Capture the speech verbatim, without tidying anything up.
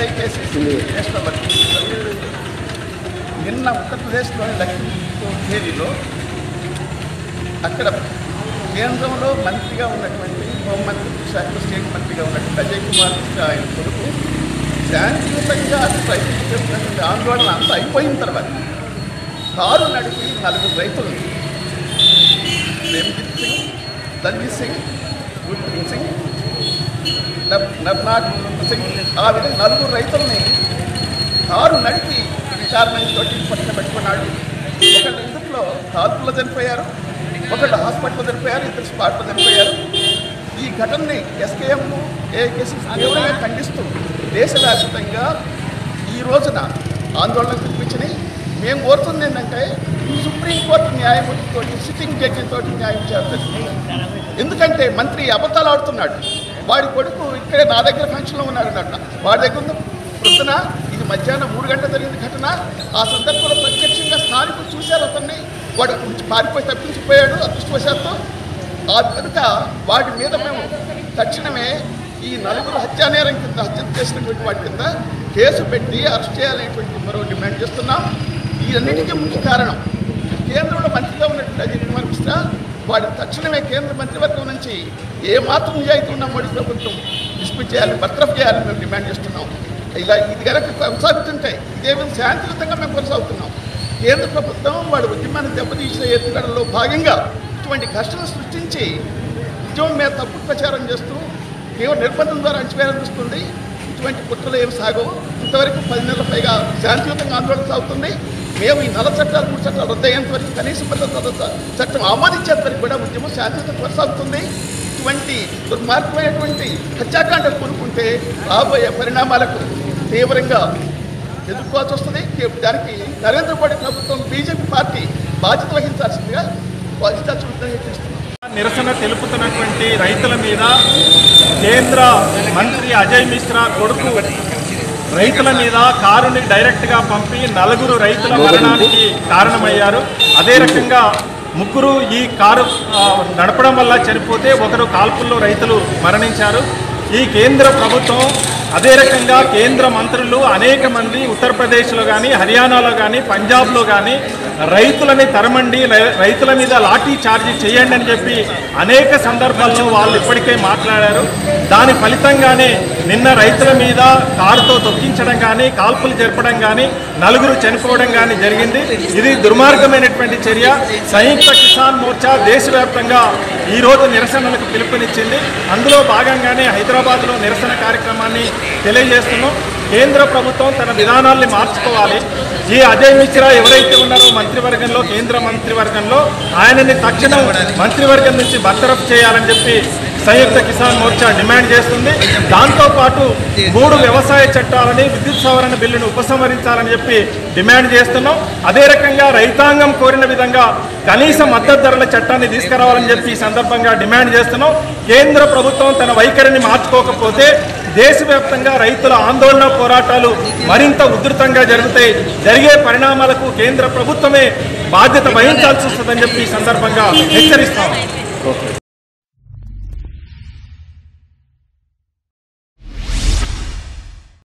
ఏఐకేసీసీ national అధ్యక్షుడు నిన్న ఉత్తరప్రదేశ్లోని లఖింపూర్ ఖేరీలో అక్కడ కేంద్రంలో మంత్రిగా ఉన్నటువంటి హోంమంత్రి శాఖ స్టేట్ మంత్రిగా ఉన్నటువంటి అజయ్ కుమార్ మిశ్రా ఆయన కొడుకు శాంతియుతంగా అసలు రైతులు చేస్తున్నటువంటి ఆందోళన అంతా అయిపోయిన తర్వాత కారు నడిపి నలుగురు రైతులు ప్రేమ్జిత్ సింగ్, ధన్వీ సింగ్, గుర్ప్రీత్ సింగ్, నర్నాథ్ సింగ్, ఆ విధంగా నలుగురు రైతులని కారు నడిపి విచారణతో పక్కన పెట్టుకున్నాడు. ఒకళ్ళ ఇంట్లో కాల్పుల్లో చనిపోయారు, ఒకళ్ళు హాస్పిటల్లో చనిపోయారు, ఇద్దరు స్పాట్లో చనిపోయారు. ఈ ఘటనని ఎస్కేఎం ఏఐకేసీ తీవ్రంగా ఖండిస్తూ దేశవ్యాప్తంగా ఈ రోజున ఆందోళన కల్పించినాయి. మేము కోరుతుంది ఏంటంటే సుప్రీంకోర్టు న్యాయమూర్తితో సిట్టింగ్ జడ్జి తోటి న్యాయం చేస్తుంది. ఎందుకంటే మంత్రి అబద్ధాలు ఆడుతున్నాడు. వాడి కొడుకు ఇక్కడే నా దగ్గర ఫంక్షన్లో ఉన్నాడు అన్నట్టు వాడి దగ్గర ఉన్న వృద్ధన ఇది మధ్యాహ్నం మూడు గంటల జరిగిన ఘటన. ఆ సందర్భంలో ప్రత్యక్షంగా స్థానికులు చూశారు అతన్ని. వాడు పారిపోయి తప్పించిపోయాడు అదృష్టవశాత్తు. ఆ కనుక వాటి మీద మేము తక్షణమే ఈ నలుగురు హత్యానేరం కింద హత్య చేసినటువంటి వాటి కింద కేసు పెట్టి అరెస్ట్ చేయాలనేటువంటి మరో డిమాండ్ చేస్తున్నాం. ఇదన్నిటికీ ముఖ్య కారణం కేంద్రంలో మంత్రిగా ఉన్నటువంటి అజయ్ కుమార్ మిశ్రా. వాడి తక్షణమే కేంద్ర మంత్రివర్గం నుంచి ఏమాత్రం నిజాయితీ ఉన్న మోడీ ప్రభుత్వం డిస్మిస్ చేయాలి, బర్తరఫ్ చేయాలని మేము డిమాండ్ చేస్తున్నాం. ఇలా ఇది కనుక కొనసాగుతుంటే ఇదేమైనా శాంతియుతంగా మేము కొనసాగుతున్నాం. కేంద్ర ప్రభుత్వం వాడి ఉద్యమాన్ని దెబ్బతీసే ఎత్తుగడలో భాగంగా ఇటువంటి ఘర్షణ సృష్టించి ఉద్యమం మీద తప్పుడు ప్రచారం చేస్తూ తీవ్ర నిర్బంధం ద్వారా అణచివేస్తుంది. ఇటువంటి కుట్రలు ఏమి సాగవు. ఇంతవరకు పది నెలల పైగా శాంతియుతంగా ఆందోళన సాగుతుంది. మేము ఈ నల్ల చట్టాలు మూడు చట్టాలు రద్దయ్యేంత వరకు, కనీసం భద్రత చట్టం ఆమోదించేంత వరకు కూడా ఉద్యమం శాంతియుతం కొనసాగుతుంది. ఇటువంటి దుర్మార్గమైనటువంటి హత్యాకాండలు కొనుక్కుంటే రాబోయే పరిణామాలకు తీవ్రంగా ఎదుర్కోవాల్సి వస్తుంది. దానికి నరేంద్ర మోడీ ప్రభుత్వం, బీజేపీ పార్టీ బాధ్యత వహించాల్సిందిగా బాధ్యత చూపిస్తున్నాం. నిరసన తెలుపుతున్నటువంటి రైతుల మీద కేంద్ర మంత్రి అజయ్ మిశ్రా కొడుకు రైతుల మీద కారుని డైరెక్ట్గా పంపి నలుగురు రైతుల మరణానికి కారణమయ్యారు. అదే రకంగా ముగ్గురు ఈ కారు నడపడం వల్ల చనిపోతే ఒకరు కాల్పుల్లో రైతులు మరణించారు. ఈ కేంద్ర ప్రభుత్వం అదే రకంగా కేంద్ర మంత్రులు అనేక మంది ఉత్తరప్రదేశ్లో కానీ, హర్యానాలో కానీ, పంజాబ్లో కానీ రైతులని తరమండి, రైతుల మీద లాఠీ చార్జీ చేయండి అని చెప్పి అనేక సందర్భాల్లో వాళ్ళు ఇప్పటికే మాట్లాడారు. దాని ఫలితంగానే నిన్న రైతుల మీద కారుతో తొక్కించడం కానీ, కాల్పులు జరపడం కానీ, నలుగురు చనిపోవడం కానీ జరిగింది. ఇది దుర్మార్గమైనటువంటి చర్య. సంయుక్త కిసాన్ మోర్చా దేశవ్యాప్తంగా ఈరోజు నిరసనలకు పిలుపునిచ్చింది. అందులో భాగంగానే హైదరాబాద్లో నిరసన కార్యక్రమాన్ని తెలియజేస్తున్నాం. కేంద్ర ప్రభుత్వం తన విధానాల్ని మార్చుకోవాలి. ఈ అజయ్ మిశ్రా ఎవరైతే ఉన్నారో మంత్రివర్గంలో, కేంద్ర మంత్రివర్గంలో ఆయనని తక్షణం మంత్రివర్గం నుంచి బర్తరఫ్ చేయాలని చెప్పి సంయుక్త కిసాన్ మోర్చా డిమాండ్ చేస్తుంది. దాంతోపాటు మూడు వ్యవసాయ చట్టాలని, విద్యుత్ సవరణ బిల్లును ఉపసంహరించాలని చెప్పి డిమాండ్ చేస్తున్నాం. అదే రకంగా రైతాంగం కోరిన విధంగా కనీస మద్దతు ధరల చట్టాన్ని తీసుకురావాలని చెప్పి ఈ సందర్భంగా డిమాండ్ చేస్తున్నాం. కేంద్ర ప్రభుత్వం తన వైఖరిని మార్చుకోకపోతే దేశవ్యాప్తంగా రైతుల ఆందోళన పోరాటాలు మరింత ఉధృతంగా జరుగుతాయి. జరిగే పరిణామాలకు కేంద్ర ప్రభుత్వమే బాధ్యత వహించాల్సి వస్తుందని చెప్పి ఈ సందర్భంగా హెచ్చరిస్తాం.